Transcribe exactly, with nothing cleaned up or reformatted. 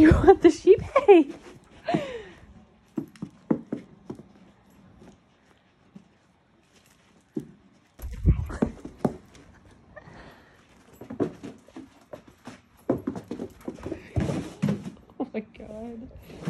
You want the sheep? Hey! Oh my god.